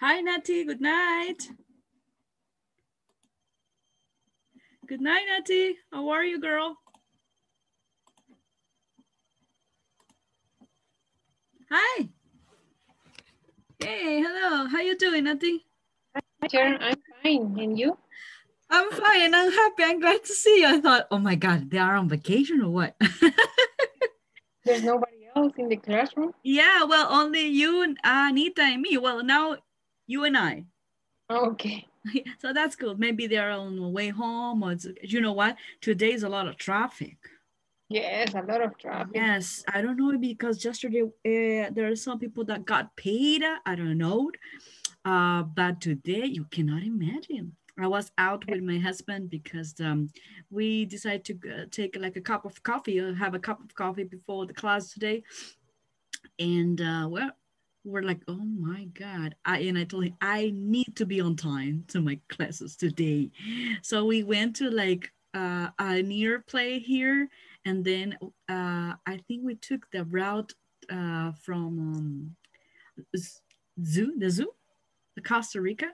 Hi, Natty, good night. Good night, Natty. How are you, girl? Hi. Hey, hello. How you doing, Natty? Hi, Sharon. I'm fine. And you? I'm fine. And I'm happy. I'm glad to see you. I thought, oh my God, they are on vacation or what? There's nobody else in the classroom? Yeah, well, only you, and Anita, and me. Well, now you and I. Okay. So that's good. Maybe they're on the way home, or you know what? Today's a lot of traffic. Yes, a lot of traffic. Yes, I don't know, because yesterday there are some people that got paid. I don't know. But today, you cannot imagine. I was out with my husband because we decided to take like a cup of coffee or have a cup of coffee before the class today. And well, we're like, oh my God. And I told him, I need to be on time to my classes today. So we went to like a near play here. And then I think we took the route from the Costa Rica,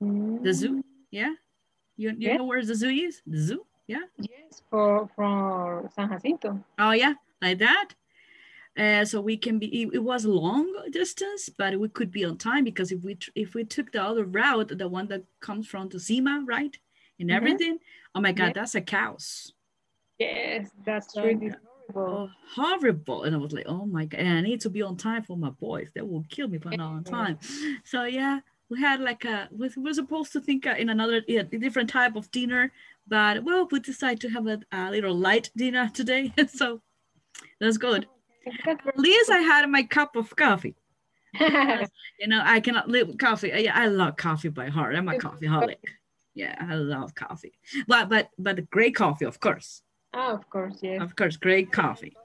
the zoo. Yeah. You know where the zoo is? The zoo. Yeah. Yes, for San Jacinto. Oh, yeah. Like that. So we can be, it was long distance, but we could be on time, because if we took the other route, the one that comes from Tuzima, right? And everything. Oh my God, that's a chaos. Yes, that's really horrible. Oh, horrible. And I was like, oh my God, and I need to be on time for my boys. They will kill me if I'm not on time. So yeah, we had like we were supposed to think in another, different type of dinner, but well, we decided to have a little light dinner today. So that's good. At least I had my cup of coffee. You know, I cannot live with coffee. I love coffee by heart. I'm a coffeeholic. Yeah, I love coffee. But great coffee, of course. Oh, of course, yeah. Of course, great coffee.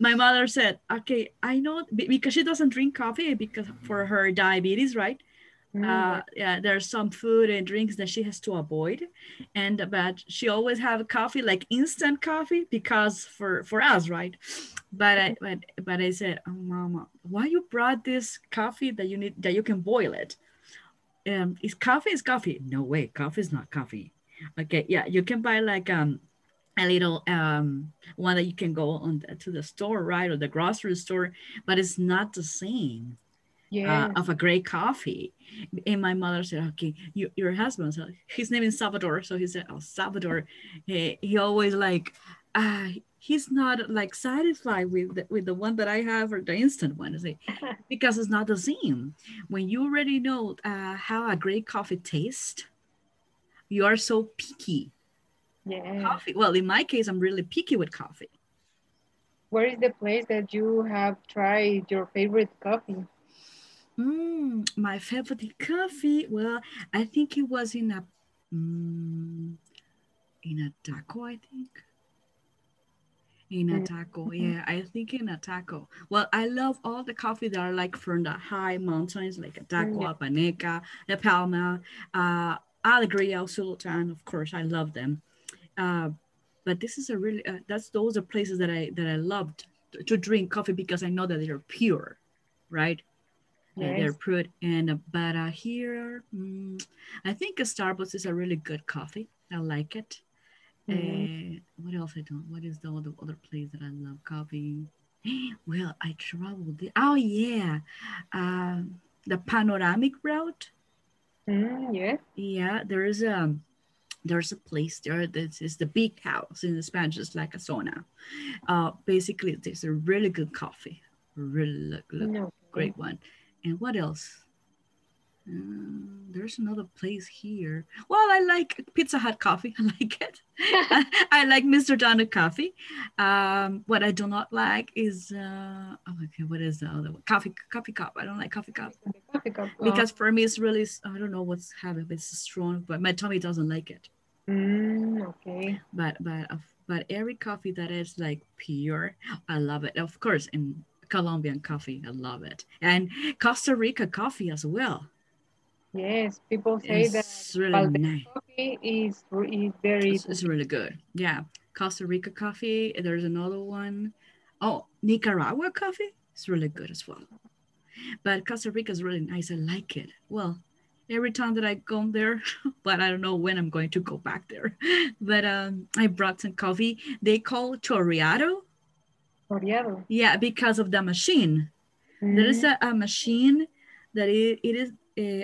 My mother said, okay, I know, because she doesn't drink coffee because for her diabetes, right? Yeah, there's some food and drinks that she has to avoid, but she always have coffee, like instant coffee, because for us, right? But I said, oh, Mama, why you brought this coffee that you can boil it? Is coffee? No way, coffee is not coffee. Okay, yeah, you can buy like a little one that you can go to the store, right, or the grocery store, but it's not the same. Yeah. Of a great coffee. And my mother said, okay, your husband, so his name is Salvador. So he said, oh, Salvador, he always like, he's not like satisfied with the one that I have, or the instant one, say, because it's not the same. When you already know how a great coffee tastes, you are so picky. Yeah. Coffee. Well, in my case, I'm really picky with coffee. Where is the place that you have tried your favorite coffee? My favorite coffee. Well, I think it was in a taco. I think in a taco. Yeah, I think in a taco. Well, I love all the coffee that are like from the high mountains, like a taco, Apaneca, La Palma, Alegría, Sultan. Of course, I love them. But this is a really those are places that I loved to drink coffee, because I know that they are pure, right? Yes. They're prude, but here, I think a Starbucks is a really good coffee. I like it. What else I don't? What is the other place that I love coffee? Well, I traveled. Oh yeah, the panoramic route. Yeah. Yeah, there's a place there. This is the big house in Spanish. It's like a sauna. Basically, there's a really good coffee. Really great one. And what else? There's another place here. Well, I like Pizza Hut coffee. I like it. I like Mr. Donut coffee. What I do not like is, what is the other one? Coffee cup. I don't like coffee cup. Coffee cup. Because for me, it's really, I don't know what's happening. It's strong, but my tummy doesn't like it. Okay. But every coffee that is like pure, I love it. Of course, and Colombian coffee, I love it, and Costa Rica coffee as well. Yes, people say that really nice. Coffee is very. It's really good. Yeah, Costa Rica coffee. There's another one. Oh, Nicaragua coffee. It's really good as well. But Costa Rica is really nice. I like it. Well, every time that I go there, but I don't know when I'm going to go back there. But I brought some coffee. They call chorreado. Chorreado. Yeah, because of the machine. Mm-hmm. There is a machine that it is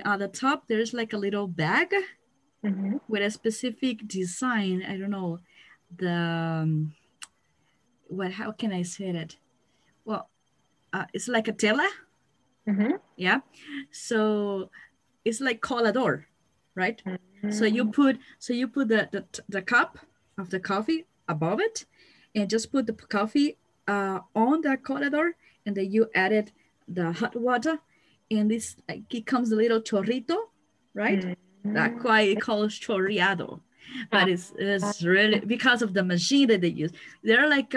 on the top. There's like a little bag mm-hmm. with a specific design. I don't know the how can I say it? Well, it's like a tela. Mm-hmm. Yeah. So it's like colador, right? Mm-hmm. So you put the cup of the coffee above it, and just put the coffee on the colador, and then you added the hot water, and this like it comes a little chorrito, right? Mm-hmm. That's why it calls chorreado, but it's really because of the machine that they use. They're like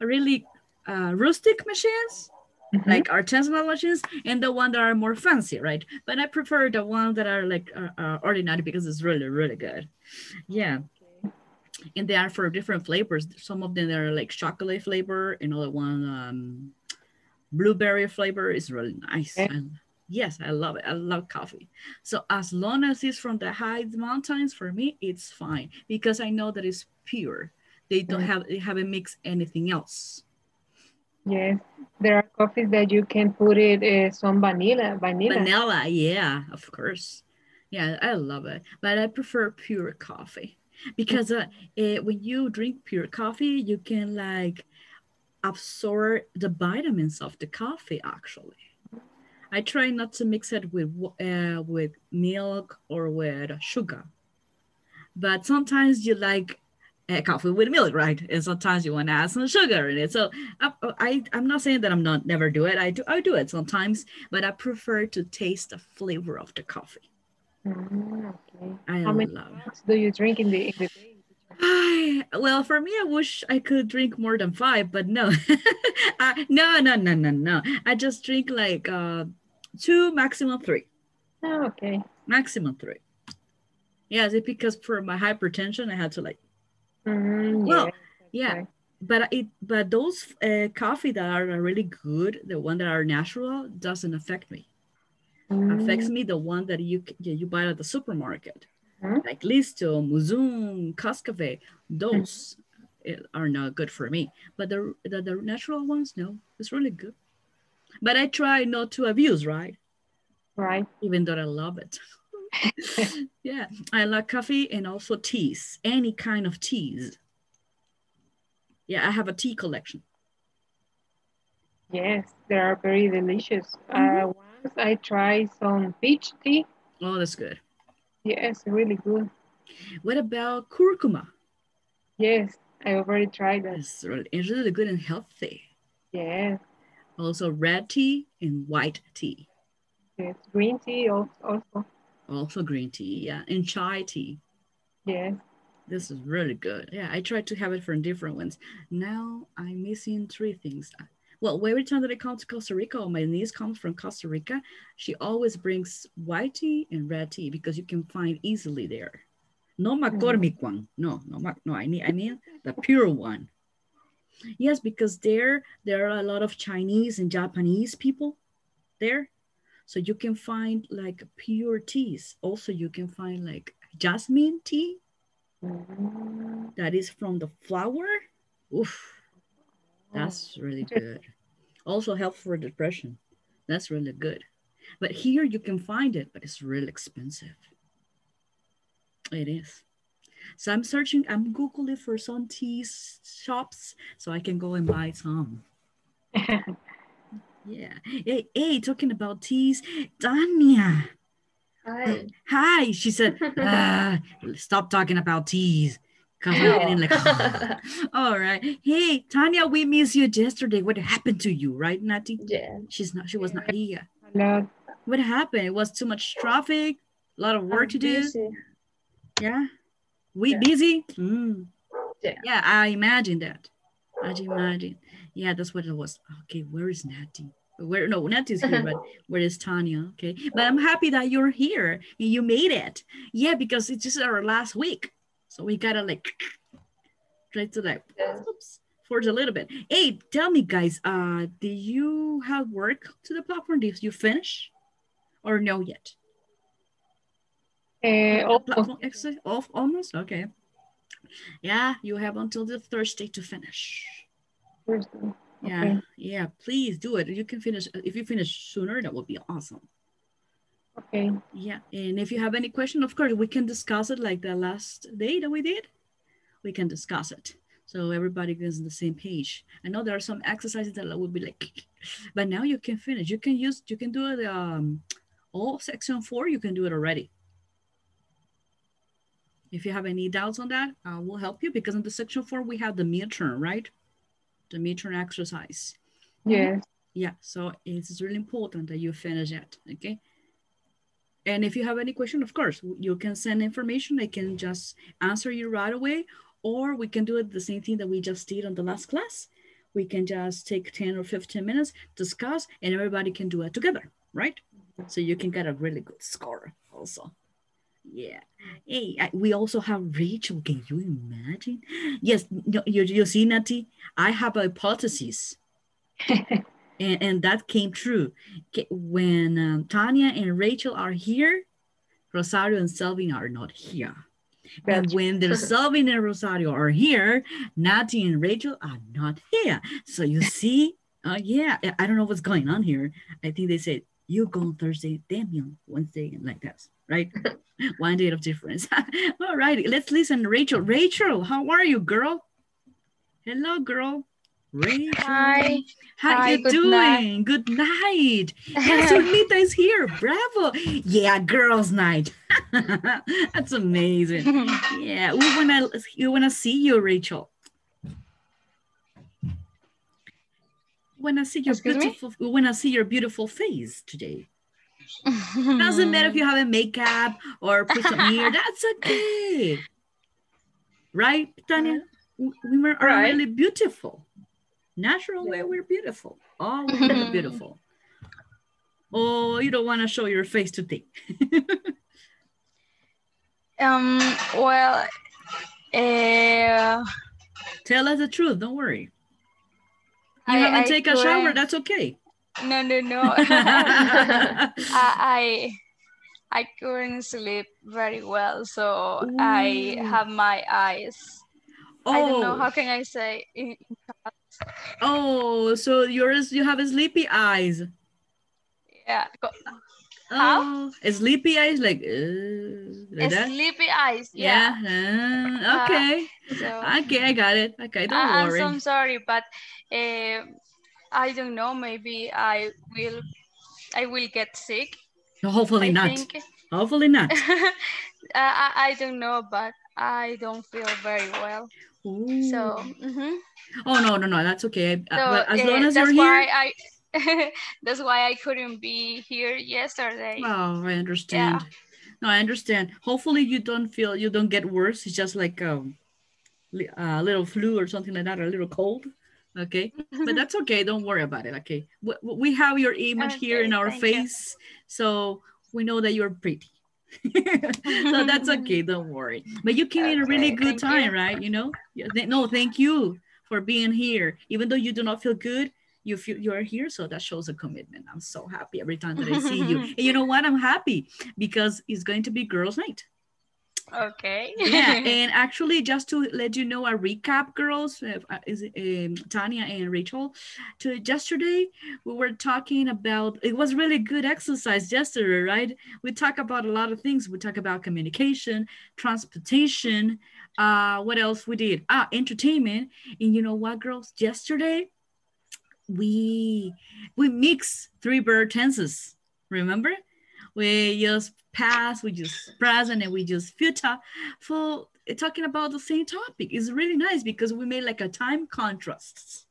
really rustic machines. Mm-hmm. Like artisanal machines, and the one that are more fancy, right? But I prefer the one that are like ordinary because it's really, really good. Yeah. Okay. And they are for different flavors. Some of them are like chocolate flavor. Another one, blueberry flavor is really nice. Okay. And yes, I love it. I love coffee. So as long as it's from the high mountains, for me, it's fine because I know that it's pure. They don't have, they haven't mixed anything else. Yes, there are coffees that you can put it some vanilla. Vanilla, yeah, of course. Yeah, I love it, but I prefer pure coffee because when you drink pure coffee, you can like absorb the vitamins of the coffee. Actually, I try not to mix it with milk or with sugar, but sometimes you like coffee with milk, right? And sometimes you want to add some sugar in it. So I'm not saying that I'm not never do it. I do it sometimes, but I prefer to taste the flavor of the coffee. Okay. How many cups do you drink in the day? Well, for me, I wish I could drink more than 5, but no. No. I just drink like 2, maximum 3. Oh, okay. Maximum 3. Yes, it's because for my hypertension, I had to like but those coffee that are really good, the one that are natural, doesn't affect me. Affects me the one that you buy at the supermarket, like Listo, Muzum, Coscafe. Those are not good for me. But the natural ones, no, it's really good. But I try not to abuse, right? Right. Even though I love it. Yeah, I like coffee and also teas, any kind of teas. Yeah, I have a tea collection. Yes, they are very delicious. Once I tried some peach tea. Oh, that's good. Yes, really good. What about curcuma? Yes, I already tried that. It's really good and healthy. Yes. Also red tea and white tea. Yes, green tea also. Also green tea, yeah, and chai tea. Yeah. This is really good. Yeah, I tried to have it from different ones. Now I'm missing 3 things. Well, every time that I come to Costa Rica, or my niece comes from Costa Rica, she always brings white tea and red tea because you can find easily there. No McCormick one. No. I need the pure one. Yes, because there are a lot of Chinese and Japanese people there. So you can find like pure teas. Also, you can find like jasmine tea that is from the flower. Oof, that's really good. Also help for depression. That's really good. But here you can find it, but it's real expensive. It is. So I'm Googling for some tea shops so I can go and buy some. Yeah. Hey, talking about teas, Tania. Hi. She said, stop talking about teas. Because we're getting like, all right. Hey, Tania, we missed you yesterday. What happened to you, right, Nati? Yeah. She was not here. No. What happened? It was too much traffic, a lot of work to do. Yeah. Busy? Mm. Yeah, I imagine that. I imagine. Yeah, that's what it was. Okay, where is Natty? Natty's here, but where is Tania? Okay, but I'm happy that you're here and you made it. Yeah, because it's just our last week. So we gotta like try to like for a little bit. Hey, tell me, guys, do you have work to the platform? Did you finish or no yet? Almost, okay. Yeah, you have until the Thursday to finish. Thursday. Yeah, okay. Yeah, please do it. You can finish, if you finish sooner, that would be awesome. Okay. Yeah, and if you have any question, of course, we can discuss it like the last day that we did. We can discuss it. So everybody is on the same page. I know there are some exercises that would be like, but now you can finish. You can use, you can do it all section 4, you can do it already. If you have any doubts on that, we'll help you, because in the section 4, we have the midterm, right? The midterm exercise. Yeah. Yeah, so it's really important that you finish it, okay? And if you have any question, of course, you can send information. I can just answer you right away, or we can do it the same thing that we just did on the last class. We can just take 10 or 15 minutes, discuss, and everybody can do it together, right? So you can get a really good score also. Yeah. Hey, we also have Rachel. Can you imagine? Yes. No, you see, Nati, I have a hypothesis, and that came true. When Tanya and Rachel are here, Rosario and Selvin are not here. Gotcha. And when the Selvin and Rosario are here, Nati and Rachel are not here. So you see, yeah, I don't know what's going on here. I think they said, you go on Thursday, Damian, Wednesday, and like that, right? 1 day of difference. All right, let's listen to Rachel. Rachel, how are you, girl? Hello, girl. Rachel. Hi. How you doing? Night. Good night. Solita is here. Bravo. Yeah, girls' night. That's amazing. Yeah, we wanna see you, Rachel. We wanna see your beautiful face today. Doesn't matter if you have a makeup or put some ear. That's okay. Right, Tanya? Women are really beautiful. Natural way, we're beautiful. Oh, we're beautiful. Oh, you don't want to show your face today. Well, tell us the truth. Don't worry. You haven't taken a shower. That's okay. No. I couldn't sleep very well, so ooh. I have my eyes. Oh. I don't know. How can I say? Oh, so you have sleepy eyes. Yeah. How? Oh, sleepy eyes, like that? Sleepy eyes. Yeah. Okay. Okay, I got it. Okay, don't worry. I'm so sorry, but I don't know. Maybe I will get sick. No, hopefully not. Hopefully not. I don't know, but I don't feel very well. Ooh. So. Mm-hmm. Oh no, that's okay. So, as long as you're here. That's why I couldn't be here yesterday. Oh, I understand. Yeah. No, I understand. Hopefully you don't get worse. It's just like a little flu or something like that, or a little cold. Okay, but that's okay. Don't worry about it. Okay, we have your image here in our face, so we know that you're pretty. So that's okay. Don't worry. But you came in a really good time, right? You know? No, thank you for being here. Even though you do not feel good, you feel you're here, so that shows a commitment. I'm so happy every time that I see you. And you know what? I'm happy because it's going to be girls' night. Okay. Yeah, and actually, just to let you know, a recap, girls, Tanya and Rachel, yesterday we were talking about, it was really good exercise yesterday, right? We talk about a lot of things. We talk about communication, transportation, what else we did? Entertainment. And you know what, girls? Yesterday we mix three verb tenses, remember? We just past, we just present, and we just future for talking about the same topic. It's really nice because we made like a time contrasts.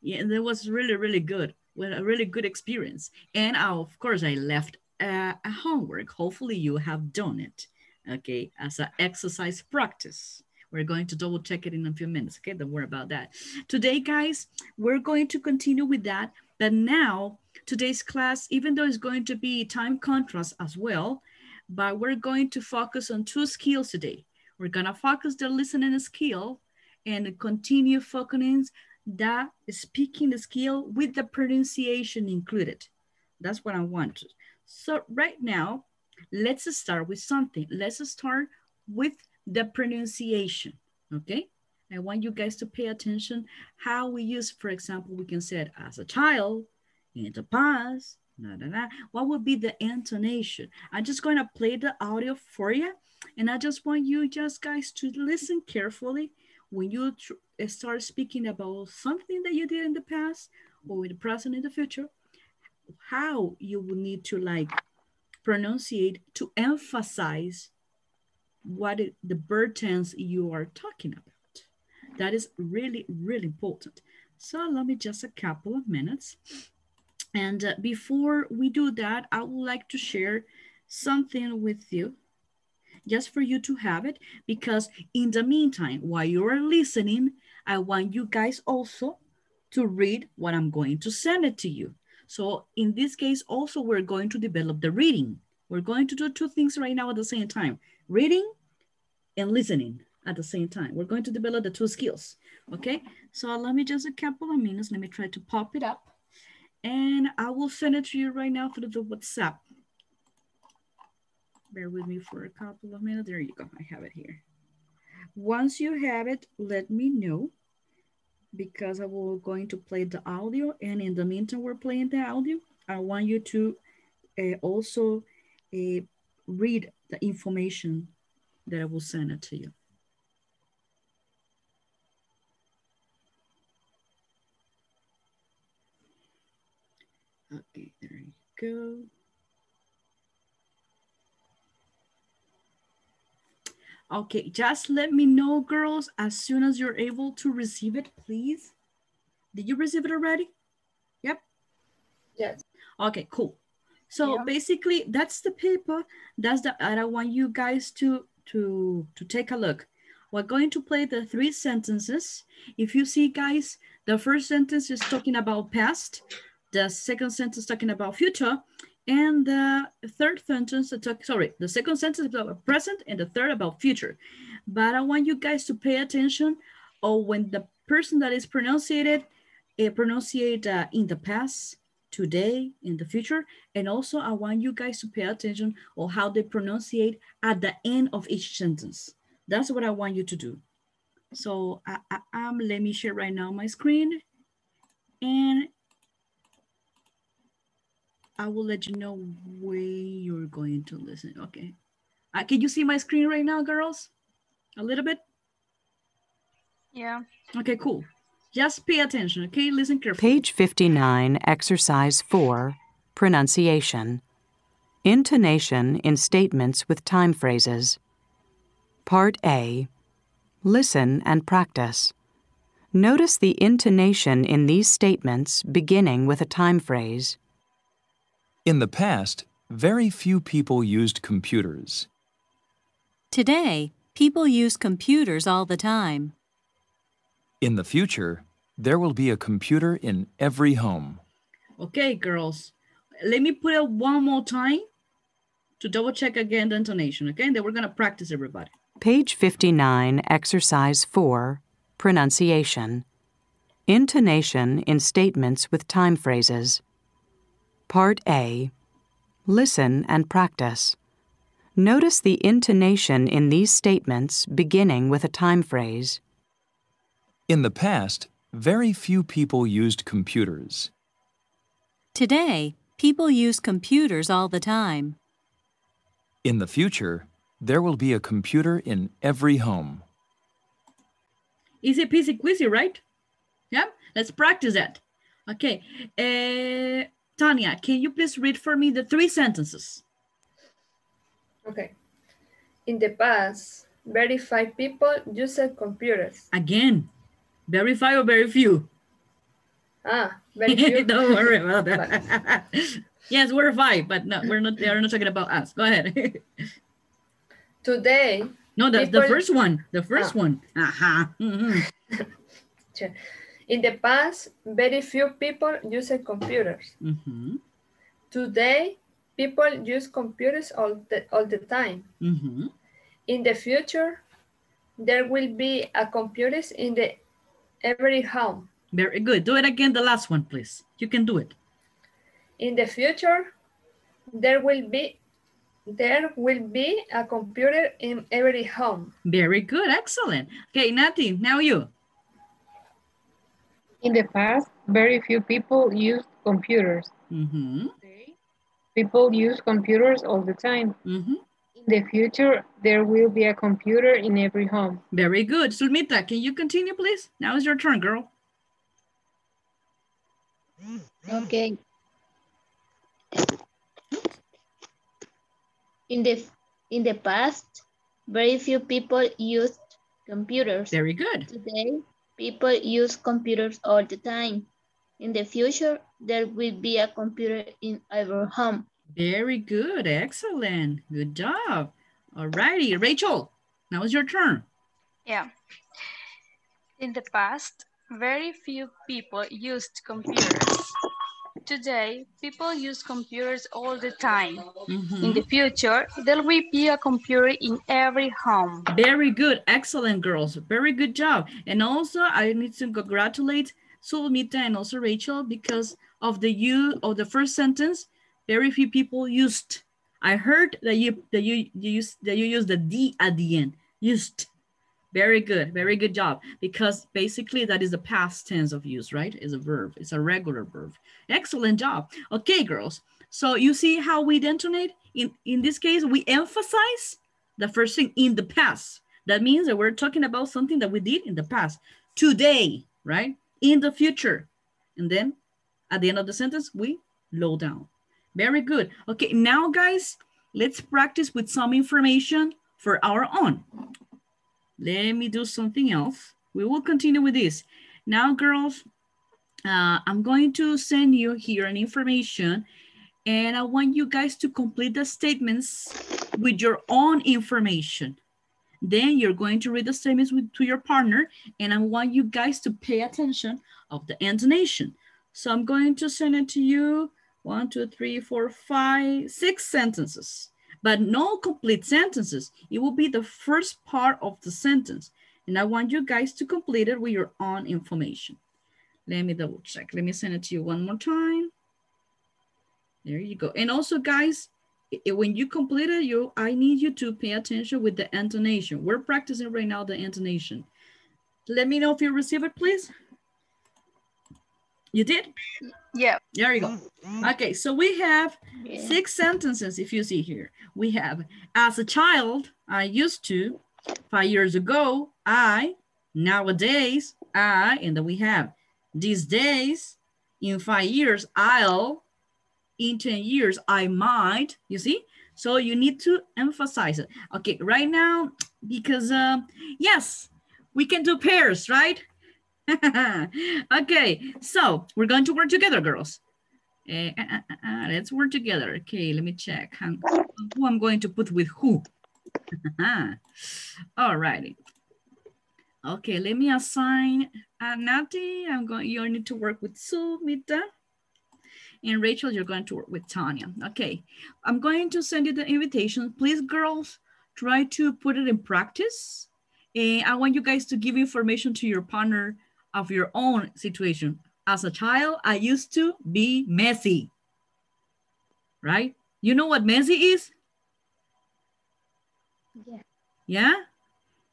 Yeah, and that was really, really good. Well, a really good experience. And of course, I left a homework. Hopefully you have done it, okay, as an exercise practice. We're going to double check it in a few minutes, okay? Don't worry about that. Today, guys, we're going to continue with that, but now, today's class, even though it's going to be time contrast as well, but we're going to focus on two skills today. We're gonna focus the listening skill and continue focusing the speaking skill with the pronunciation included. That's what I want. So right now, let's start with something. Let's start with the pronunciation, okay? I want you guys to pay attention how we use, for example, we can say it as a child, in the past, da, da, da. What would be the intonation? I'm just going to play the audio for you, and I just want you just guys to listen carefully when you start speaking about something that you did in the past or in the present in the future, how you will need to like pronunciate to emphasize what it, the verb tense you are talking about. That is really, really important. So let me just a couple of minutes. And before we do that, I would like to share something with you, just for you to have it, because in the meantime, while you're listening, I want you guys also to read what I'm going to send it to you. So in this case, also, we're going to develop the reading. We're going to do two things right now at the same time, reading and listening. At the same time, we're going to develop the two skills, okay? So let me just a couple of minutes, let me try to pop it up and I will send it to you right now through the WhatsApp. Bear with me for a couple of minutes, there you go, I have it here. Once you have it, let me know because I will going to play the audio and in the meantime we're playing the audio, I want you to also read the information that I will send it to you. Okay, there you go. Okay, just let me know, girls, as soon as you're able to receive it, please. Did you receive it already? Yep. Yes. Okay, cool. So yeah. Basically, that's the paper. That's the, I want you guys to take a look. We're going to play the three sentences. If you see, guys, the first sentence is talking about past. The second sentence talking about future, and the third sentence, the second sentence about present, and the third about future. But I want you guys to pay attention, or when the person that is pronunciated, pronunciate in the past, today, in the future, and also I want you guys to pay attention on how they pronunciate at the end of each sentence. That's what I want you to do. So let me share right now my screen, and I will let you know when you're going to listen, okay? Can you see my screen right now, girls? A little bit? Yeah. Okay, cool. Just pay attention, okay? Listen carefully. Page 59, exercise 4, pronunciation. Intonation in statements with time phrases. Part A, listen and practice. Notice the intonation in these statements beginning with a time phrase. In the past, very few people used computers. Today, people use computers all the time. In the future, there will be a computer in every home. Okay, girls, let me put it one more time to double check again the intonation, okay? And then we're going to practice everybody. Page 59, exercise 4, pronunciation. Intonation in statements with time phrases. Part A, listen and practice. Notice the intonation in these statements beginning with a time phrase. In the past, very few people used computers. Today, people use computers all the time. In the future, there will be a computer in every home. Easy peasy queasy, right? Yeah, let's practice that. Okay. Tanya, can you please read for me the three sentences? Okay. In the past, very few people used computers. Again, very few or very few? Ah, very few. Don't worry about that. Yes, we're five, but no, we're not. They are not talking about us. Go ahead. Today. No, that's people... the first one. The first one. Aha. Uh-huh. Sure. In the past, very few people used computers. Mm-hmm. Today, people use computers all the time. Mm-hmm. In the future, There will be a computer in every home. Very good. Do it again, the last one, please. You can do it. In the future, there will be a computer in every home. Very good. Excellent. Okay, Nati, now you. In the past, very few people used computers. Mm-hmm. People use computers all the time. Mm-hmm. In the future, there will be a computer in every home. Very good. Sulmita, can you continue, please? Now is your turn, girl. Okay. In the past, very few people used computers. Very good. Today, people use computers all the time. In the future, there will be a computer in every home. Very good. Excellent. Good job. All righty. Rachel, now is your turn. Yeah. In the past, very few people used computers. Today, people use computers all the time. Mm-hmm. In the future, there will be a computer in every home. Very good. Excellent, girls. Very good job. And also, I need to congratulate Sulmita and also Rachel because of the you of the first sentence. Very few people used. I heard that you use the D at the end. Used. Very good. Very good job. Because basically that is the past tense of use, right? It's a verb. It's a regular verb. Excellent job. Okay, girls. So you see how we intonate? In this case, we emphasize the first thing in the past. That means that we're talking about something that we did in the past. Today, right? In the future. And then at the end of the sentence, we slow down. Very good. Okay, now guys, let's practice with some information for our own. Let me do something else. We will continue with this. Now, girls, I'm going to send you here an information and I want you guys to complete the statements with your own information. Then you're going to read the statements to your partner and I want you guys to pay attention of the intonation. So I'm going to send it to you 1, 2, 3, 4, 5, 6 sentences. But no complete sentences. It will be the first part of the sentence. And I want you guys to complete it with your own information. Let me double check. Let me send it to you one more time. There you go. And also guys, when you complete it, I need you to pay attention with the intonation. We're practicing right now the intonation. Let me know if you receive it, please. You did? Yeah. There you go. Okay, so we have 6 sentences, if you see here. We have, as a child, I used to, 5 years ago, I, nowadays, I, and then we have, these days, in 5 years, I'll, in 10 years, I might, you see? So you need to emphasize it. Okay, right now, because, yes, we can do pairs, right? Okay, so we're going to work together, girls. Let's work together. Okay, let me check who I'm going to put with who. All righty. Okay, let me assign Nati. You need to work with Sumita. And Rachel, you're going to work with Tanya. Okay, I'm going to send you the invitation. Please, girls, try to put it in practice. And I want you guys to give information to your partner of your own situation. As a child, I used to be messy, right? You know what messy is? Yeah. Yeah?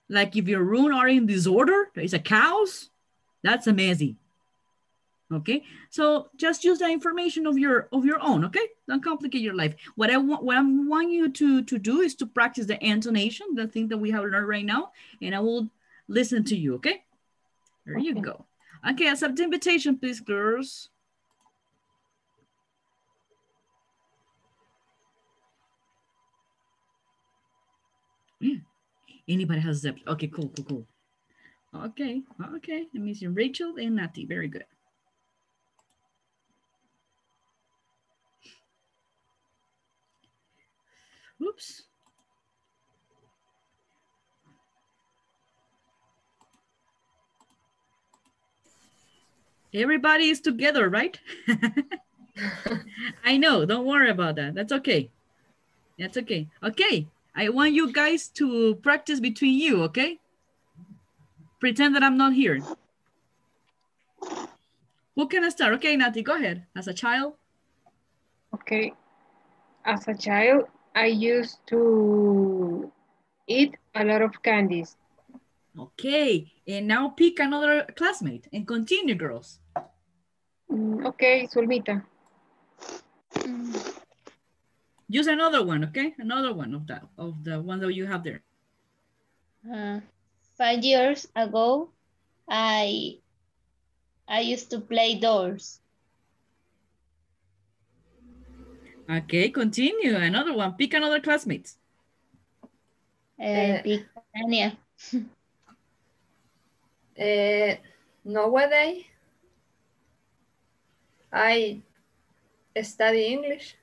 Like if your room are in disorder, there's a chaos, that's a messy. Okay, so just use the information of your own, okay? Don't complicate your life. What I want you to do is to practice the intonation, the thing that we have learned right now, and I will listen to you, okay? There you go. Okay, accept the invitation, please, girls. Anybody has accepted? Okay, cool. Okay, I'm using Rachel and Nati, very good. Oops. Everybody is together, right? I know, don't worry about that. That's okay. That's okay. Okay, I want you guys to practice between you, okay? Pretend that I'm not here. Who can I start? Okay, Nati, go ahead. As a child. Okay. As a child, I used to eat a lot of candies. Okay. And now pick another classmate and continue, girls. Okay, Zulmita. Use another one, okay? Another one of the one that you have there. 5 years ago, I used to play doors. Okay, continue. Another one. Pick another classmate. Pick Tania. Nowadays, I study English.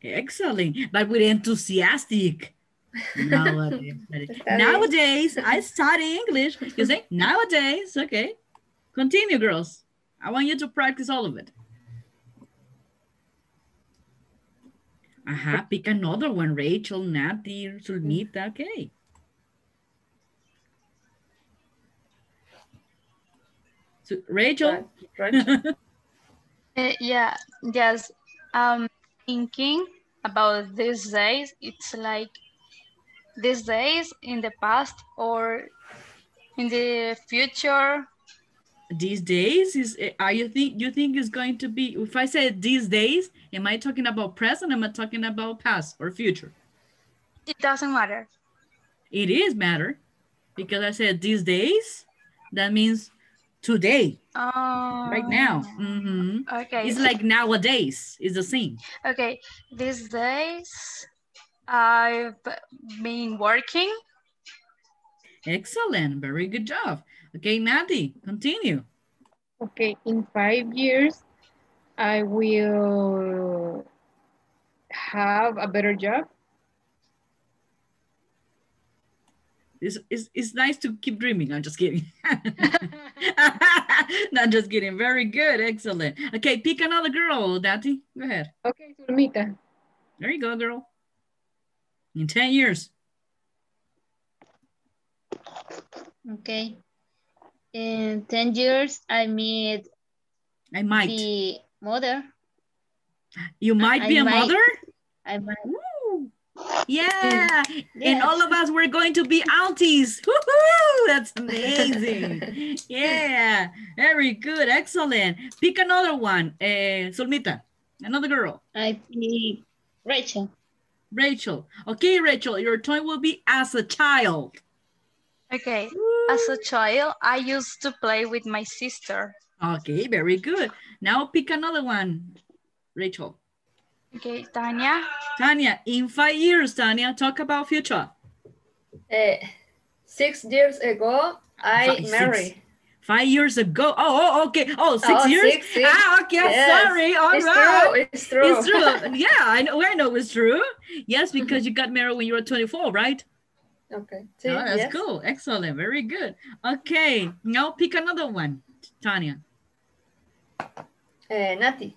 Excellent, but we're enthusiastic. Nowadays, I study English. You say nowadays, okay. Continue, girls. I want you to practice all of it. Aha, pick another one. Rachel, Nati, Zulmita, okay. So, Rachel? Yeah, yes. Thinking about these days, it's like these days in the past or in the future. These days is you think it's going to be, if I say these days, am I talking about present? Am I talking about past or future? It doesn't matter. It is matter because I said these days, that means today. Oh, right now. Mm-hmm. Okay. It's like nowadays, it's the same. Okay, these days I've been working. Excellent, very good job. Okay, Nati, continue. Okay, in 5 years, I will have a better job. It's nice to keep dreaming. I'm just kidding. Not just kidding. Very good. Excellent. Okay, pick another girl, Dati. Go ahead. Okay, Zulmita. There you go, girl. In 10 years. Okay. In 10 years, I might be a mother. You might be a mother? I might. Woo. Yeah, yes. And all of us, we're going to be aunties. Woo-hoo! That's amazing. Yeah, very good, excellent. Pick another one, Zulmita, another girl. I pick Rachel. Rachel, okay, Rachel, your toy will be as a child. Okay, woo. As a child, I used to play with my sister. Okay, very good. Now pick another one, Rachel. Okay, Tania. Tania, in 5 years, Tania, talk about future. 6 years ago, I married. 5 years ago. Oh, okay. Oh, 6 years? 6 years. Ah, okay, yes. Sorry. All it's right. True. It's true. It's true. Yeah, I know it's true. Yes, because you got married when you were 24, right? Okay. See, oh, that's yes. Cool. Excellent. Very good. Okay, now pick another one, Tania. Nati.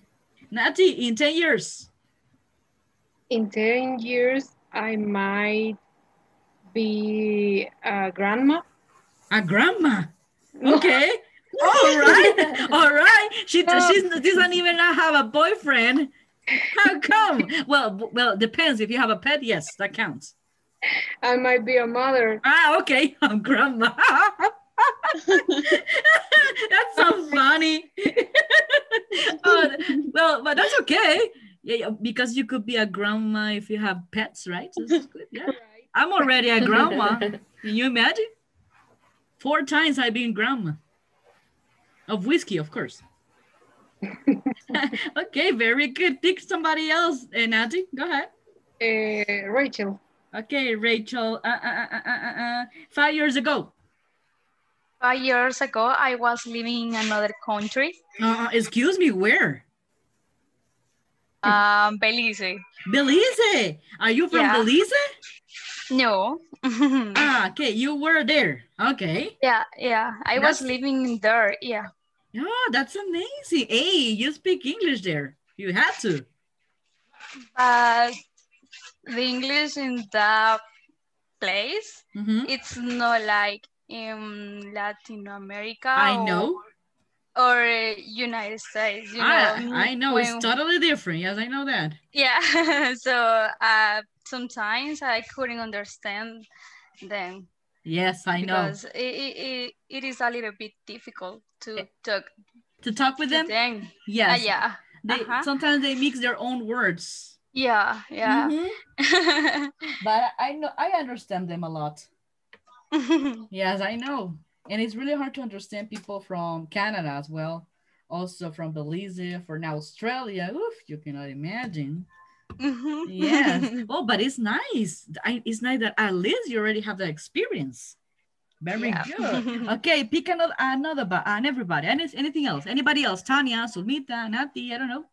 Nati, in 10 years. In 10 years, I might be a grandma. A grandma? Okay. All right. All right. She doesn't even have a boyfriend. How come? Well, depends. If you have a pet, yes, that counts. I might be a mother. Ah, okay. I'm grandma. That's so funny. Well, but that's okay. Yeah, because you could be a grandma if you have pets, right? This is good. Yeah. Right. I'm already a grandma. Can you imagine? 4 times I've been grandma. Of whiskey, of course. Okay, very good. Pick somebody else, Nati. Go ahead. Rachel. Okay, Rachel. 5 years ago. 5 years ago, I was living in another country. Excuse me, where? Belize. Belize? Are you from Belize? No. Okay, you were there. Okay. Yeah. I was living there, yeah. Oh, that's amazing. Hey, you speak English there. You had to. The English in that place, it's not like in Latin America. I know. Or United States, you know. I know, when, it's totally different. Yes, I know that. Yeah, so sometimes I couldn't understand them. Yes, I know. Because it is a little bit difficult to talk. To talk with them? Yes. Yeah. Sometimes they mix their own words. Yeah. Mm-hmm. But I know, I understand them a lot. Yes, I know. And it's really hard to understand people from Canada as well. Also from Belize, from Australia. Oof, you cannot imagine. Mm-hmm. Yes. Oh, but it's nice. It's nice that at least you already have the experience. Very good. Okay, pick another, and everybody. Anything else? Anybody else? Tania, Sulmita, Nati, I don't know.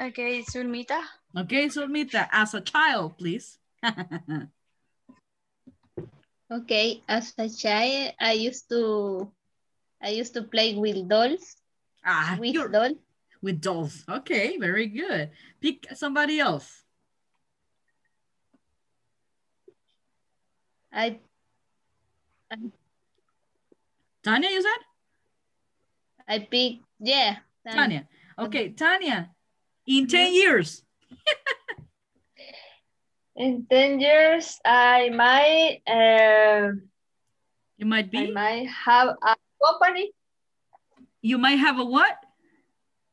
Okay, Sulmita. Okay, Sulmita, as a child, please. Okay, as a child, I used to play with dolls. With dolls. Okay, very good. Pick somebody else. Tanya, you said? Tanya. Okay, Tanya, in 10 years. In 10 years, I might have a company. You might have a what?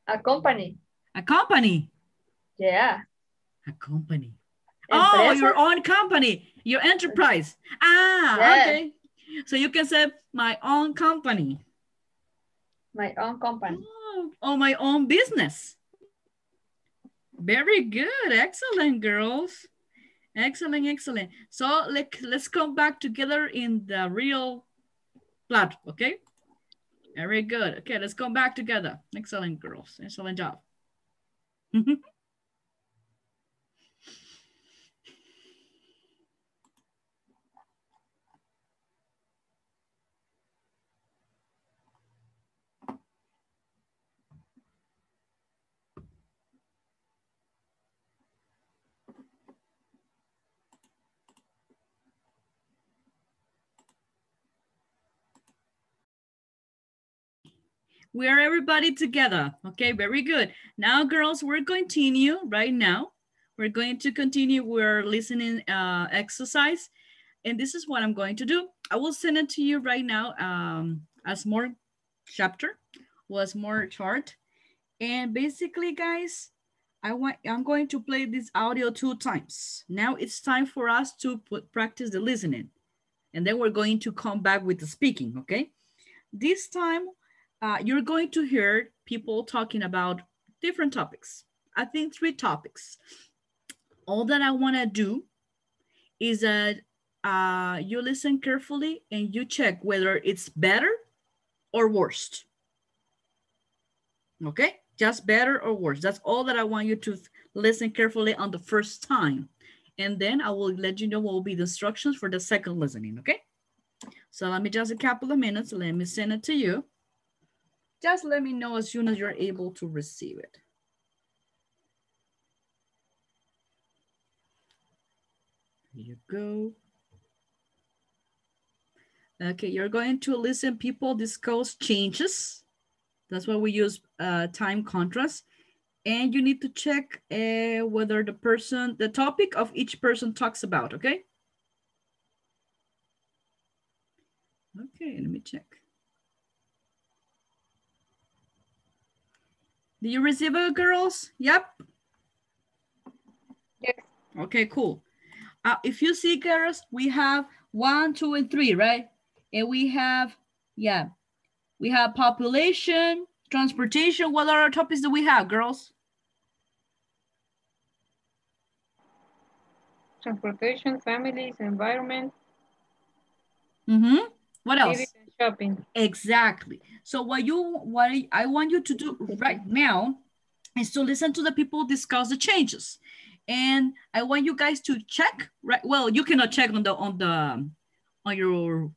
A company. A company? Yeah. A company. Empresa. Oh, your own company, your enterprise. Okay. So you can say my own company. My own company. Oh, my own business. Very good. Excellent, girls. Excellent. So let's come back together in the real plot, okay? Very good. Okay, let's come back together. Excellent, girls. Excellent job. We are everybody together. Okay, very good. Now, girls, we're going to continue right now. We're going to continue. We're listening exercise. And this is what I'm going to do. I will send it to you right now as more chapter, was more chart. And basically, guys, I'm going to play this audio 2 times. Now it's time for us to practice the listening. And then we're going to come back with the speaking, okay? This time, you're going to hear people talking about different topics. I think 3 topics. All that I want to do is that you listen carefully and you check whether it's better or worse. Okay? Just better or worse. That's all that I want you to listen carefully on the first time. And then I will let you know what will be the instructions for the second listening. Okay? So let me just a couple of minutes. Let me send it to you. Just let me know as soon as you're able to receive it. Here you go. Okay, you're going to listen people discuss changes. That's why we use time contrast. And you need to check whether the topic of each person talks about, okay? Okay, let me check. Do you receive it, girls? Yep. Yes. Okay, cool. If you see, girls, we have 1, 2, and 3, right? And we have population, transportation. What other topics do we have, girls? Transportation, families, environment. Mm-hmm. What else? Shopping. Exactly. So what I want you to do right now is to listen to the people discuss the changes, and I want you guys to check. Right. Well, you cannot check on your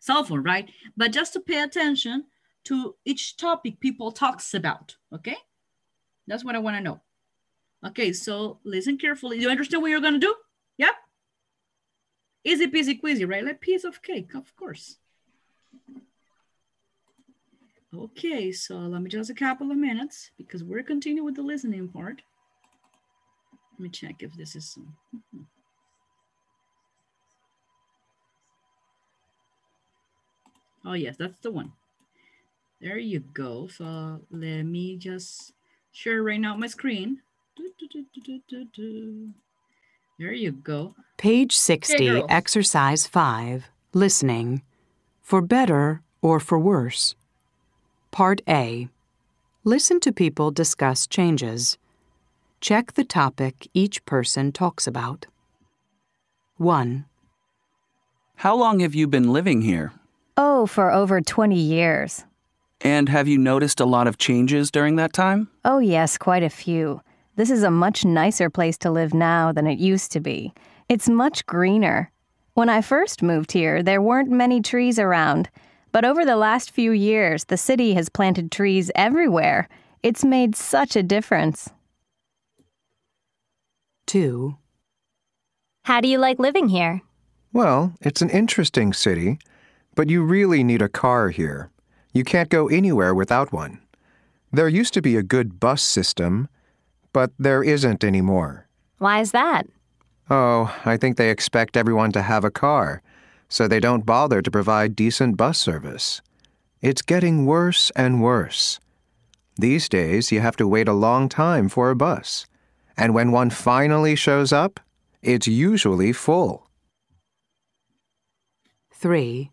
cell phone, right? But just to pay attention to each topic people talks about. Okay, that's what I want to know. Okay, so listen carefully. You understand what you're gonna do? Yep. Easy peasy, queasy, right? Like piece of cake, of course. Okay, so let me just a couple of minutes because we're continuing with the listening part. Let me check if this is some. Oh yes, that's the one. There you go. So let me just share right now my screen. There you go. Page 60, hey, exercise 5, listening. For better or for worse. Part A. Listen to people discuss changes. Check the topic each person talks about. 1. How long have you been living here? Oh, for over 20 years. And have you noticed a lot of changes during that time? Oh yes, quite a few. This is a much nicer place to live now than it used to be. It's much greener. When I first moved here, there weren't many trees around. But over the last few years, the city has planted trees everywhere. It's made such a difference. 2. How do you like living here? Well, it's an interesting city, but you really need a car here. You can't go anywhere without one. There used to be a good bus system, but there isn't anymore. Why is that? Oh, I think they expect everyone to have a car, so they don't bother to provide decent bus service. It's getting worse and worse. These days, you have to wait a long time for a bus, and when one finally shows up, it's usually full. 3.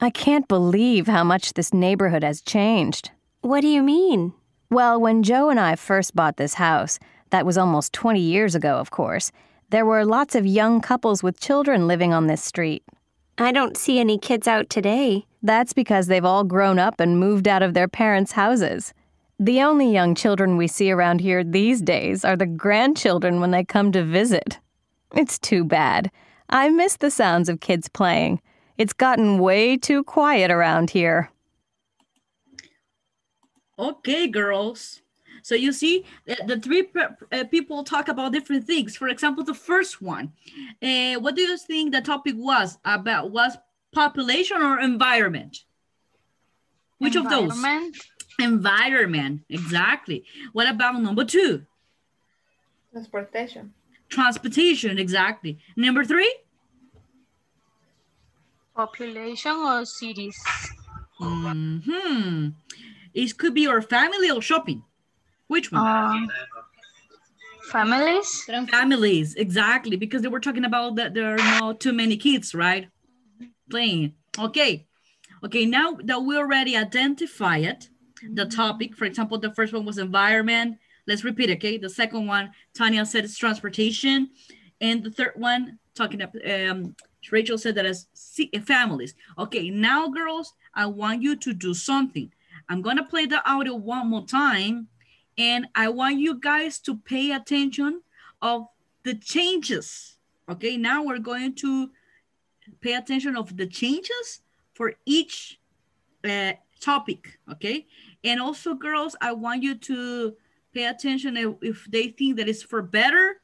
I can't believe how much this neighborhood has changed. What do you mean? Well, when Joe and I first bought this house, that was almost 20 years ago, of course, there were lots of young couples with children living on this street. I don't see any kids out today. That's because they've all grown up and moved out of their parents' houses. The only young children we see around here these days are the grandchildren when they come to visit. It's too bad. I miss the sounds of kids playing. It's gotten way too quiet around here. Okay, girls. So you see, the three people talk about different things. For example, the first one. What do you think the topic was about? Was population or environment? Which of those? Environment, exactly. What about number 2? Transportation, exactly. Number 3? Population or cities? Mm-hmm. It could be your family or shopping. Which one? Families? Families, exactly. Because they were talking about that there are not too many kids, right? Playing. Okay. Okay, now that we already identify it, the topic, for example, the first one was environment. Let's repeat, okay? The second one, Tanya said it's transportation. And the third one, talking about... Rachel said that as families. Okay, now girls, I want you to do something. I'm gonna play the audio one more time, and I want you guys to pay attention of the changes. Okay, now we're going to pay attention of the changes for each topic, okay? And also girls, I want you to pay attention if they think that it's for better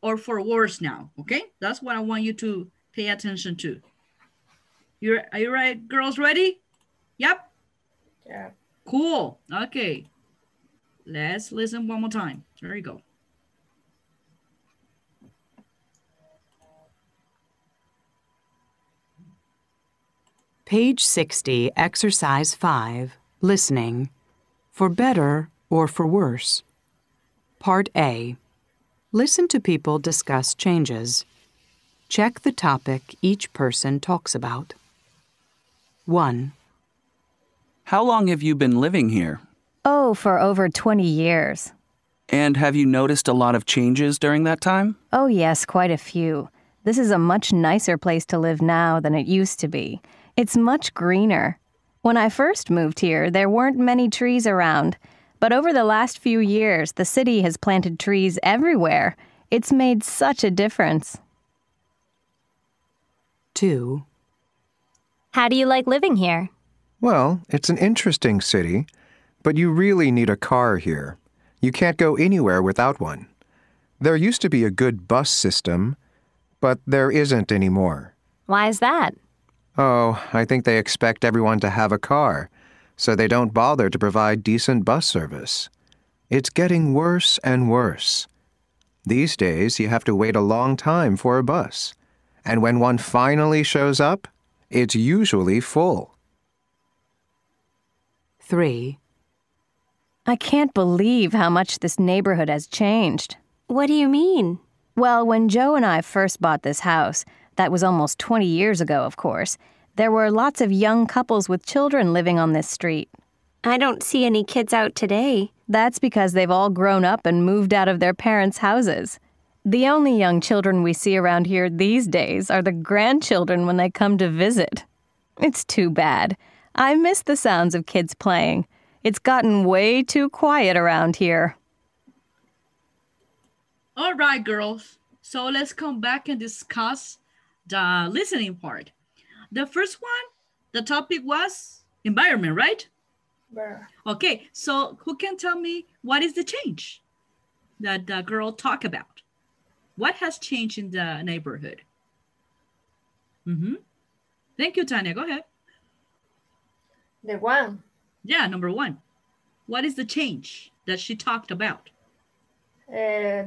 or for worse now, okay? That's what I want you to pay attention to. Are you right, girls, ready? Yep. Yeah. Cool, okay. Let's listen one more time. There you go. Page 60, exercise 5, listening. For better or for worse. Part A. Listen to people discuss changes. Check the topic each person talks about. 1. How long have you been living here? Oh, for over 20 years. And have you noticed a lot of changes during that time? Oh yes, quite a few. This is a much nicer place to live now than it used to be. It's much greener. When I first moved here, there weren't many trees around. But over the last few years, the city has planted trees everywhere. It's made such a difference. 2. How do you like living here? Well, it's an interesting city, but you really need a car here. You can't go anywhere without one. There used to be a good bus system, but there isn't anymore. Why is that? Oh, I think they expect everyone to have a car, so they don't bother to provide decent bus service. It's getting worse and worse. These days, you have to wait a long time for a bus, and when one finally shows up, it's usually full. 3. I can't believe how much this neighborhood has changed. What do you mean? Well, when Joe and I first bought this house, that was almost 20 years ago, of course, there were lots of young couples with children living on this street. I don't see any kids out today. That's because they've all grown up and moved out of their parents' houses. The only young children we see around here these days are the grandchildren when they come to visit. It's too bad. I miss the sounds of kids playing. It's gotten way too quiet around here. All right, girls. So let's come back and discuss the listening part. The first one, the topic was environment, right? Yeah. Okay, so who can tell me what is the change that the girl talked about? What has changed in the neighborhood? Mm-hmm. Thank you, Tanya. Go ahead. The one. Yeah, number one. What is the change that she talked about? Is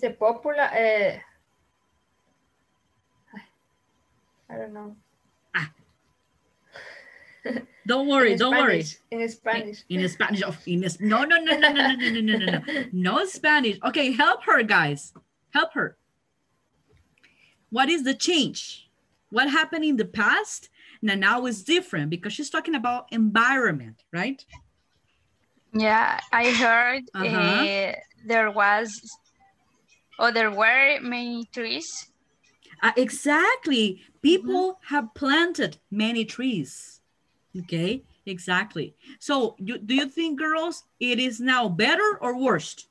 the popular... I don't know. Ah. Don't worry, don't worry. In Spanish. In Spanish. No. No Spanish. Okay, help her, guys. Help her. What is the change? What happened in the past? Now is different because she's talking about environment, right? Yeah, I heard there were many trees. Exactly. People have planted many trees. Okay, exactly. So do you think, girls, it is now better or worse?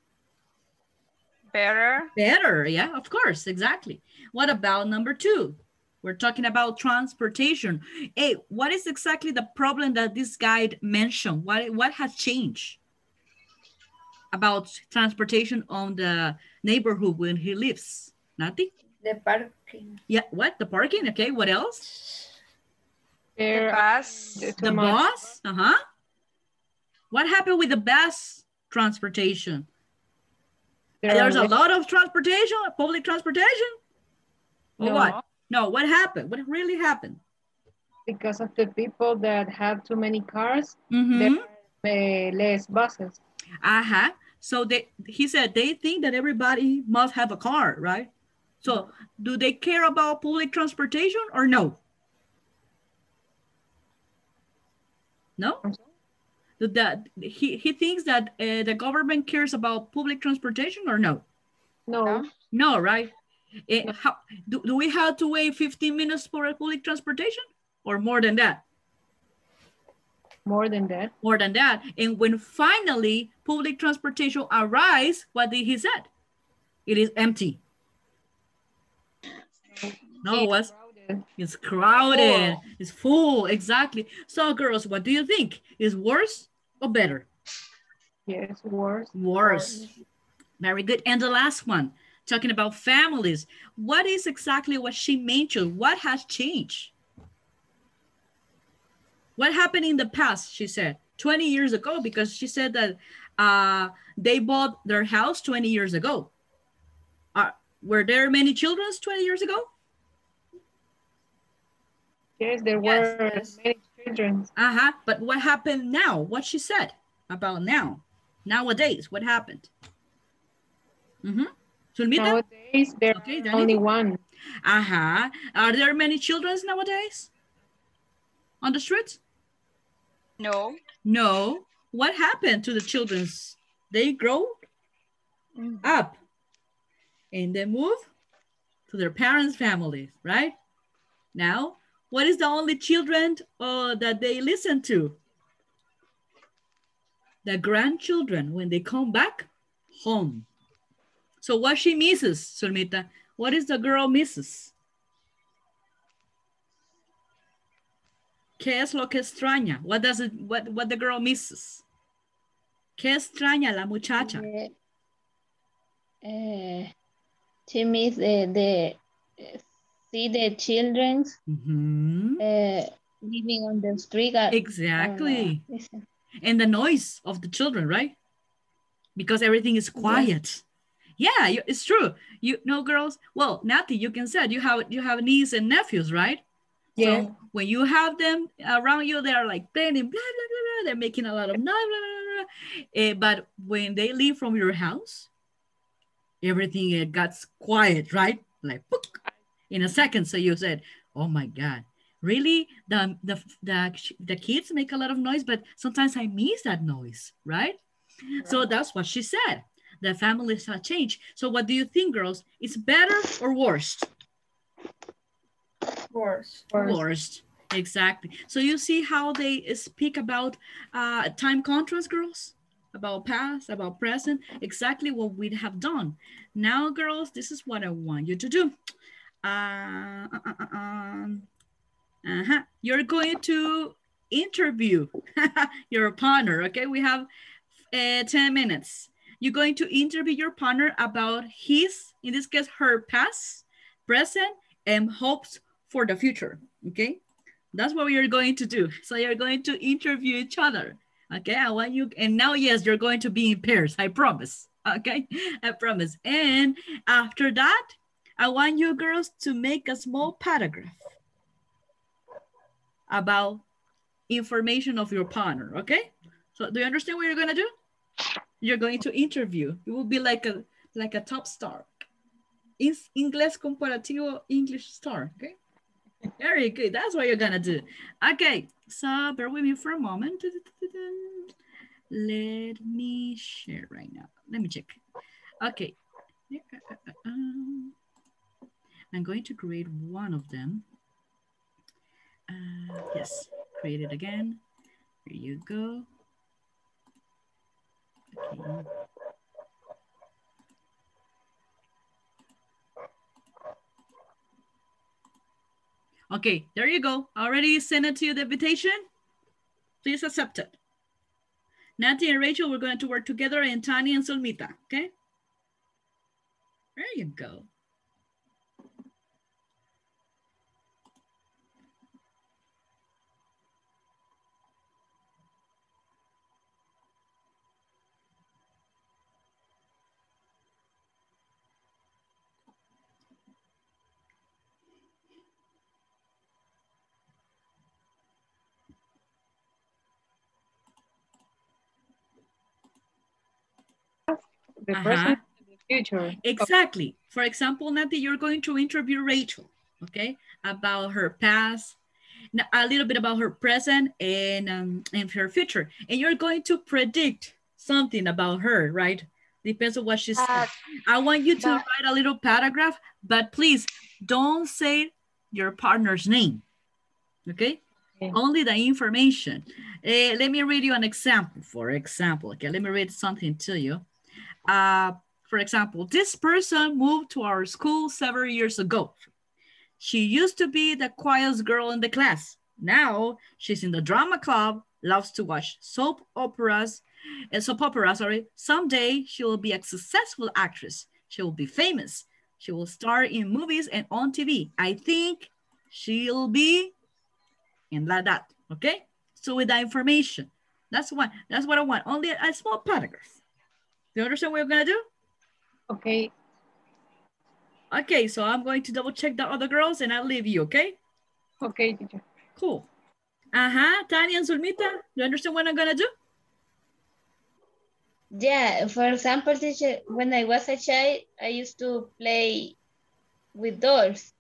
Better. Better, yeah, of course, exactly. What about number two? We're talking about transportation. Hey, what is exactly the problem that this guide mentioned? What has changed about transportation on the neighborhood when he lives? Nati? The parking. Yeah, what? The parking, okay, what else? The bus. The bus, uh-huh. What happened with the bus transportation? There's a lot of transportation, public transportation? Or no. What? No, what happened? What really happened? Because of the people that have too many cars, there are less buses. Uh-huh. So he said they think that everybody must have a car, right? So do they care about public transportation or no? No? That he thinks that the government cares about public transportation or no? No. No, right? No. How, do we have to wait 15 minutes for a public transportation or more than that? More than that. More than that. And when finally public transportation arrives, what did he say? It is empty. No, it's crowded. Full. It's full, exactly. So girls, what do you think? Is worse or better? Yes, worse. Worse. Very good. And the last one, talking about families. What is exactly what she mentioned? What has changed? What happened in the past, she said, 20 years ago, because she said that they bought their house 20 years ago. Were there many children 20 years ago? Yes, there were many children. Uh-huh. But what happened now? What she said about now? Nowadays, what happened? Mm-hmm. Sulmita? Nowadays, there's only one. Uh-huh. Are there many children nowadays on the streets? No. No. What happened to the children? They grow up and they move to their parents' families, right? Now, what is the only children that they listen to? The grandchildren, when they come back home. So what she misses, Sulmita, what is the girl misses? ¿Qué es lo que extraña? What does it, what the girl misses? ¿Qué extraña la muchacha? She misses the see the children living on the street. Exactly. And the noise of the children, right? Because everything is quiet. Yeah, it's true. You know, girls, well, Nati, you can say it. You have nieces and nephews, right? Yeah. So when you have them around you, they are like playing and blah, blah, blah, blah. They're making a lot of blah, blah, blah, blah. But when they leave from your house, everything got quiet, right? Like, book, in a second. So you said, oh my God, really? The kids make a lot of noise, but sometimes I miss that noise, right? Yeah. So that's what she said. The families have changed. So what do you think, girls? It's better or worse? Worse. Worse. Exactly. So you see how they speak about time contrast, girls? About past, about present, exactly what we have done. Now, girls, this is what I want you to do. You're going to interview your partner, okay? We have 10 minutes. You're going to interview your partner about his, in this case, her past, present, and hopes for the future, okay? That's what we are going to do. So you're going to interview each other, okay? I want you, and now, yes, you're going to be in pairs, I promise, okay? I promise. And after that, I want you girls to make a small paragraph about information of your partner, okay? So do you understand what you're gonna do? You're going to interview. It will be like a top star. It's Inglés Comparativo, English star, okay? Very good, that's what you're gonna do. Okay, so bear with me for a moment. Let me share right now. Let me check. Okay. I'm going to create one of them. Yes, create it again. Here you go. Okay. Okay, there you go. Already sent it to you, the invitation. Please accept it. Nati and Rachel, we're going to work together, and Tani and Solmita, okay? There you go. The present and the future. Exactly. For example, Nati, you're going to interview Rachel, okay, about her past, a little bit about her present, and her future. And you're going to predict something about her, right? Depends on what she said. I want you to write a little paragraph, but please don't say your partner's name, okay? Okay. Only the information. Let me read you an example, for example. Okay, let me read something to you. For example, this person moved to our school several years ago. She used to be the quietest girl in the class. Now she's in the drama club, loves to watch soap operas. Someday she will be a successful actress. She will be famous. She will star in movies and on TV. I think she'll be, and like that, okay? So with that information, that's what I want, only a small paragraph. You understand what we're gonna do? Okay. Okay, so I'm going to double check the other girls and I'll leave you, okay? Okay, teacher. Cool. Tania and Zulmita, you understand what I'm gonna do? Yeah, for example, teacher, when I was a child, I used to play with dolls.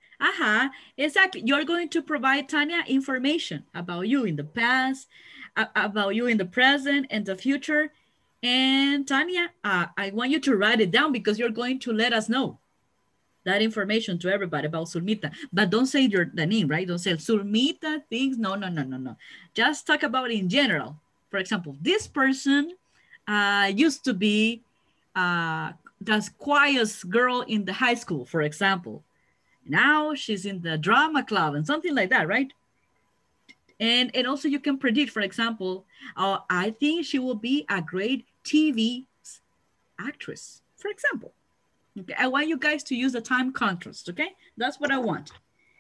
Exactly. You're going to provide Tania information about you in the past, about you in the present and the future. And Tania, I want you to write it down because you're going to let us know that information to everybody about Zulmita. But don't say the name, right? Don't say Zulmita thinks, no. Just talk about it in general. For example, this person used to be the quietest girl in the high school, for example. Now she's in the drama club and something like that, right? And also you can predict, for example, I think she will be a great TV actress, for example. Okay, I want you guys to use the time contrast, okay? That's what I want.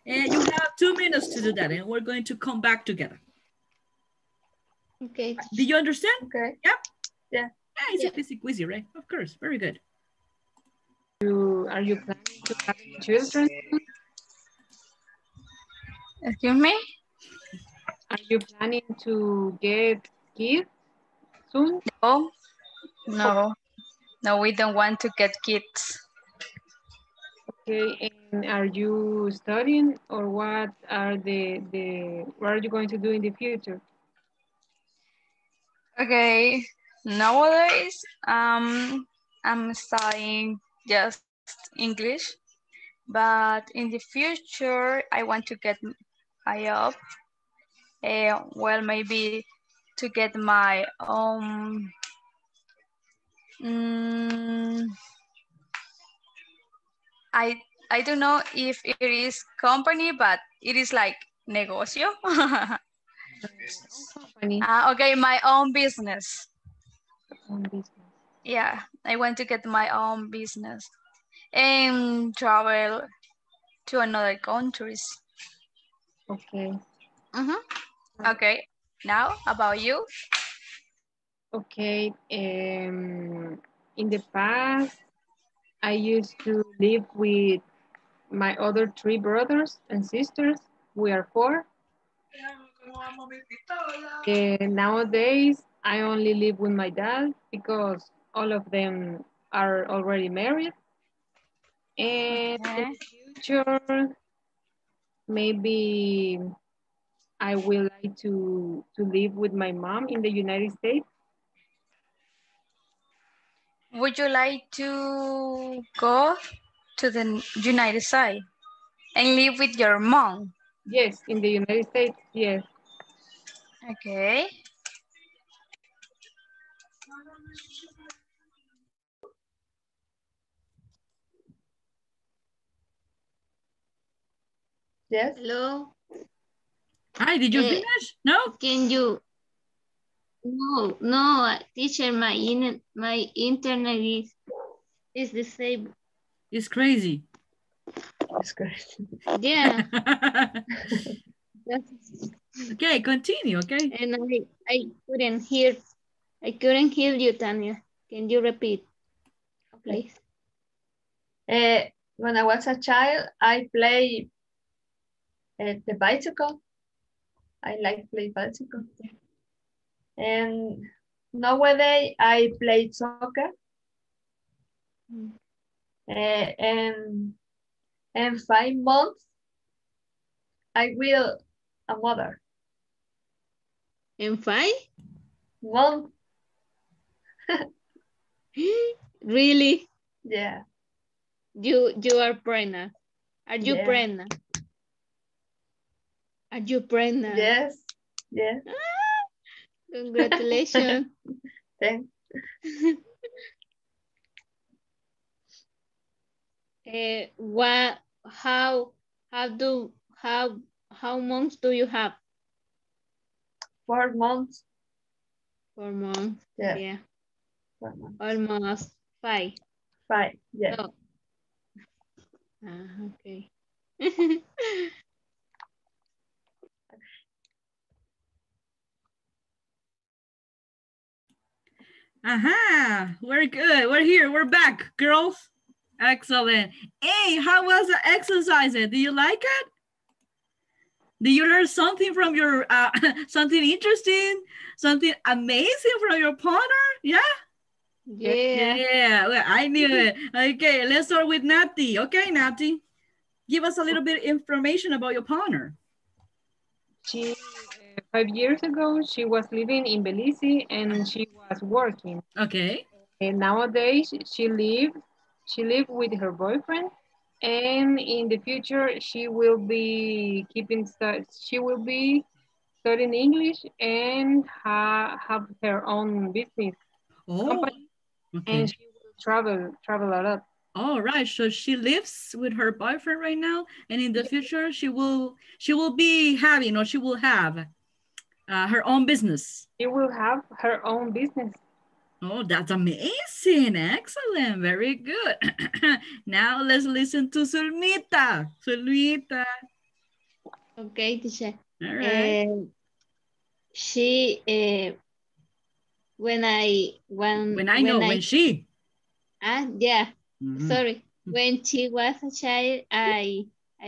And you have 2 minutes to do that, and we're going to come back together. Okay. Do you understand? Okay. Yep. Yeah. Yeah, it's a basic quiz, right? Of course. Very good. Are you planning to have children? Excuse me? Are you planning to get kids soon? No. No. No, we don't want to get kids. Okay, and are you studying, or what are what are you going to do in the future? Okay, nowadays I'm studying just English, but in the future I want to get a job. Well, maybe to get my own I don't know if it is company, but it is like negocio. Okay, my own business. Yeah, I want to get my own business and travel to another countries. Okay. Mm-hmm. Okay, now about you. Okay, in the past, I used to live with my other 3 brothers and sisters. We are 4. And nowadays, I only live with my dad because all of them are already married. And in the future, maybe I will like to live with my mom in the United States. Would you like to go to the United States and live with your mom? Yes, in the United States, yes. Okay. Yes. Hello. Hi, did you finish? No? Can you? No, no, teacher, my internet is disabled. It's crazy. It's crazy. Yeah. Okay, continue, okay? And I couldn't hear you, Tanya. Can you repeat, please? When I was a child, I played the bicycle. I like to play bicycle. And nowadays I play soccer and 5 months I will a mother. In 5 months? Really? Yeah. You are pregnant. Are you pregnant? Are you pregnant? Yes. Yes. Congratulations. Thanks. How months do you have? 4 months. 4 months. Yeah. Yeah. 4 months. Almost 5. 5. Yeah. Oh. Okay. We're good. We're here. We're back, girls. Excellent. Hey, how was the exercise? Do you like it? Did you learn something from your something interesting, something amazing from your partner? Yeah. Yeah. Yeah. Well, I knew it. Okay, let's start with Nati. Okay, Nati, give us a little bit of information about your partner. She. 5 years ago, she was living in Belize and she was working. Okay. And nowadays, she lives with her boyfriend, and in the future, she will be studying English and have her own business company. Okay. And she will travel a lot. All right, so she lives with her boyfriend right now, and in the future, she will have her own business. She will have her own business. Oh, that's amazing. Excellent. Very good. Now let's listen to Zulmita. Zulmita, Okay, teacher. All right. She, when she was a child, I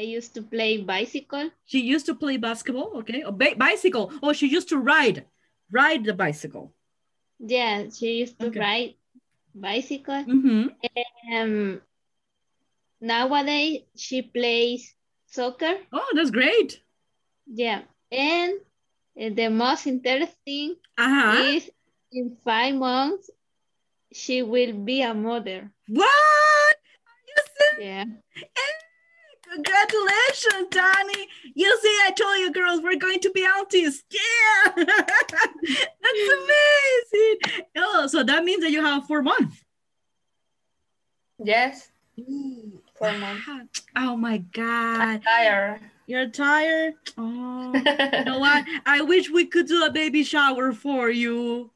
used to play bicycle. She used to play basketball, okay, or bicycle. Oh, she used to ride the bicycle. Yeah, she used to ride bicycle. Mm-hmm. Nowadays, she plays soccer. Oh, that's great. Yeah, and the most interesting is in 5 months, she will be a mother. What? Yeah. Congratulations, Donnie. You see, I told you girls, we're going to be aunties. Yeah. That's amazing. Oh, so that means that you have 4 months. Yes. Ooh, 4 months. Oh my God. I'm tired. You're tired? Oh, you know what? I wish we could do a baby shower for you.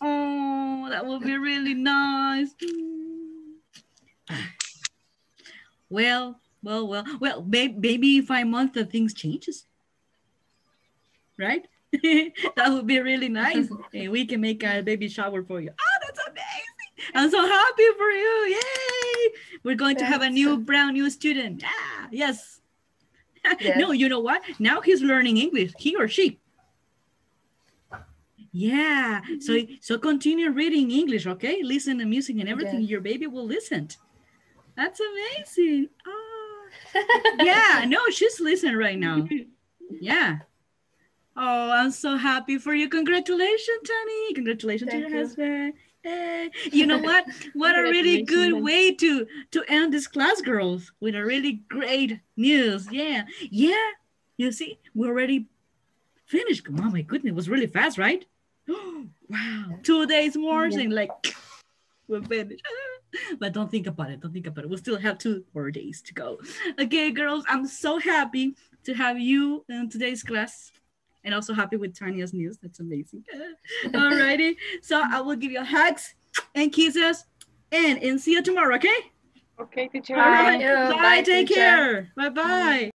Oh, that would be really nice. Well, maybe 5 months the things changes, right? That would be really nice. And we can make a baby shower for you. Oh, that's amazing. I'm so happy for you. Yay. We're going to have a new, brand new student. Ah, yes. Yes. No, you know what? Now he's learning English, he or she. Yeah. So continue reading English, okay? Listen to music and everything. Your baby will listen. That's amazing. Oh. Yeah, no, she's listening right now. Yeah. Oh, I'm so happy for you. Congratulations, Tony. Congratulations to your husband. Hey. You know what? What a really good way to end this class, girls, with a really great news. Yeah. Yeah. You see, we already finished. Oh, my goodness. It was really fast, right? Wow. 2 days more and like, we're finished. But don't think about it. Don't think about it. We'll still have 2 more days to go. Okay, girls, I'm so happy to have you in today's class and also happy with Tanya's news. That's amazing. Alrighty. So I will give you hugs and kisses and see you tomorrow, okay? Okay, teacher. All right. Bye. Bye, take care. Bye-bye.